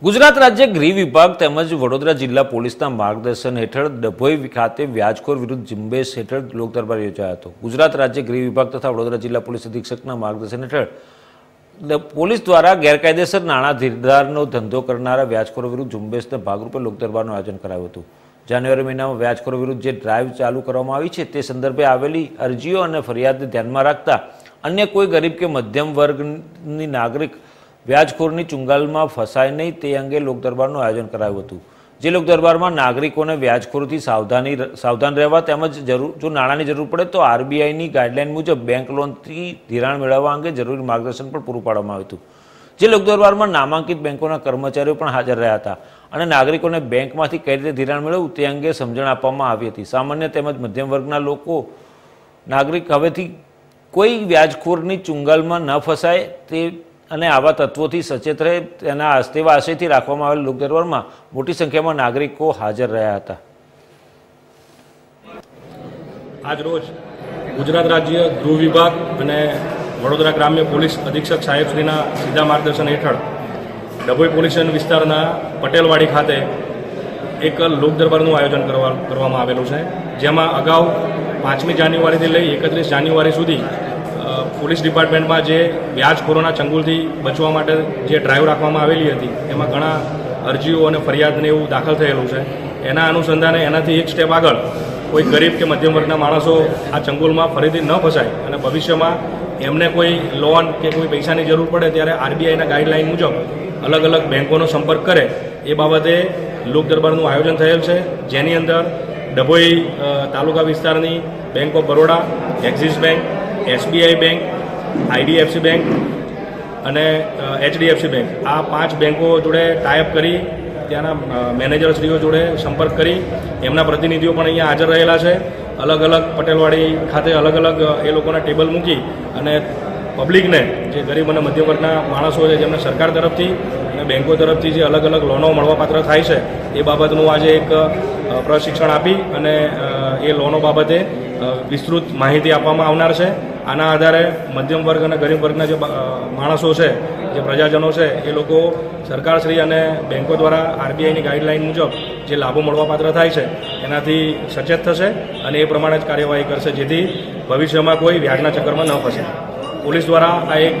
ગુજરાત રાજ્ય ગૃહ વિભાગ તેમજ વડોદરા જિલ્લા પોલીસના માર્ગદર્શન હેઠળ ડભોઇ ખાતે વ્યાજખોર વિરુદ્ધ ઝુંબેશ હેઠળ લોક દરબાર યોજાયો હતો. ગુજરાત રાજ્ય ગૃહ વિભાગ તથા વડોદરા જિલ્લા પોલીસ અધિક્ષકના માર્ગદર્શન હેઠળ પોલીસ દ્વારા ગેરકાયદેસર નાણાં ધીરધારનો ધંધો કરનારા વ્યાજખોરો વિરુદ્ધ ઝુંબેશના ભાગરૂપે લોક દરબારનું આયોજન કરાયું હતું. જાન્યુઆરી મહિનામાં વ્યાજખોરો વિરુદ્ધ જે ડ્રાઈવ ચાલુ કરવામાં આવી છે તે સંદર્ભે આવેલી અરજીઓ અને ફરિયાદને ધ્યાનમાં રાખતા અન્ય કોઈ ગરીબ કે મધ્યમ વર્ગની નાગરિક વ્યાજખોરની ચુંગાલમાં ફસાય નહીં તે અંગે લોક દરબારનું આયોજન કરાયું હતું. જે લોક દરબારમાં નાગરિકોને વ્યાજખોરથી સાવધાન રહેવા તેમજ જો નાણાંની જરૂર પડે તો આરબીઆઈની ગાઈડલાઇન મુજબ બેંક લોનથી ધિરાણ મેળવવા અંગે જરૂરી માર્ગદર્શન પણ પૂરું પાડવામાં આવ્યું હતું. જે લોક દરબારમાં નામાંકિત બેંકોના કર્મચારીઓ પણ હાજર રહ્યા હતા અને નાગરિકોને બેંકમાંથી કઈ રીતે ધિરાણ મેળવવું તે અંગે સમજણ આપવામાં આવી હતી. સામાન્ય તેમજ મધ્યમ વર્ગના લોકો નાગરિક હવેથી કોઈ વ્યાજખોરની ચુંગાલમાં ન ફસાય તે અને આવા તત્વોથી સચેત રહે તેના તેવા આશયથી રાખવામાં આવેલ લોક દરબારમાં મોટી સંખ્યામાં નાગરિકો હાજર રહ્યા હતા. આજરોજ ગુજરાત રાજ્ય ગૃહ વિભાગ અને વડોદરા ગ્રામ્ય પોલીસ અધિક્ષક સાહેબશ્રીના સીધા માર્ગદર્શન હેઠળ ડભોઇ પોલીસ વિસ્તારના પટેલવાડી ખાતે એક લોક દરબારનું આયોજન કરવામાં આવેલું છે, જેમાં અગાઉ 5મી જાન્યુઆરીથી લઈ 31 જાન્યુઆરી સુધી પોલીસ ડિપાર્ટમેન્ટમાં જે વ્યાજખોરોના ચંગુલથી બચવા માટે જે ડ્રાઈવ રાખવામાં આવેલી હતી એમાં ઘણા અરજીઓ અને ફરિયાદને એવું દાખલ થયેલું છે. એના અનુસંધાને એનાથી એક સ્ટેપ આગળ કોઈ ગરીબ કે મધ્યમ વર્ગના માણસો આ ચંગુલમાં ફરીથી ન ફસાય અને ભવિષ્યમાં એમને કોઈ લોન કે કોઈ પૈસાની જરૂર પડે ત્યારે આરબીઆઈના ગાઈડલાઇન મુજબ અલગ અલગ બેંકોનો સંપર્ક કરે એ બાબતે લોક દરબારનું આયોજન થયેલ છે, જેની અંદર ડભોઇ તાલુકા વિસ્તારની bank of Baroda, Axis bank, SBI bank, IDFC bank અને એચડીએફસી બેંક આ 5 બેંકો જોડે ટાઈઅપ કરી ત્યાંના મેનેજરશ્રીઓ જોડે સંપર્ક કરી એમના પ્રતિનિધિઓ પણ અહીંયા હાજર રહેલા છે. અલગ અલગ પટેલવાડી ખાતે અલગ અલગ એ લોકોના ટેબલ મૂકી અને પબ્લિકને જે ગરીબ અને મધ્યમ વર્ગના માણસો છે જેમને સરકાર તરફથી અને બેંકો તરફથી જે અલગ અલગ લોનો મળવાપાત્ર થાય છે એ બાબતનું આજે એક પ્રશિક્ષણ આપી અને એ લોનો બાબતે વિસ્તૃત માહિતી આપવામાં આવનાર છે. આના આધારે મધ્યમ વર્ગ અને ગરીબ વર્ગના જે માણસો છે, જે પ્રજાજનો છે એ લોકો સરકારશ્રી અને બેંકો દ્વારા આરબીઆઈની ગાઈડલાઇન મુજબ જે લાભો મળવાપાત્ર થાય છે એનાથી સચેત થશે અને એ પ્રમાણે જ કાર્યવાહી કરશે, જેથી ભવિષ્યમાં કોઈ વ્યાજના ચક્કરમાં ન ફસે. પોલીસ દ્વારા આ એક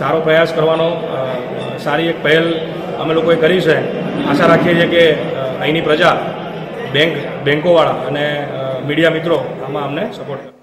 સારો પ્રયાસ કરવાનો સારી એક પહેલ અમે લોકોએ કરી છે. આશા રાખીએ છીએ કે અહીંની પ્રજા, બેંકોવાળા અને મીડિયા મિત્રો આમાં અમને સપોર્ટ કરે.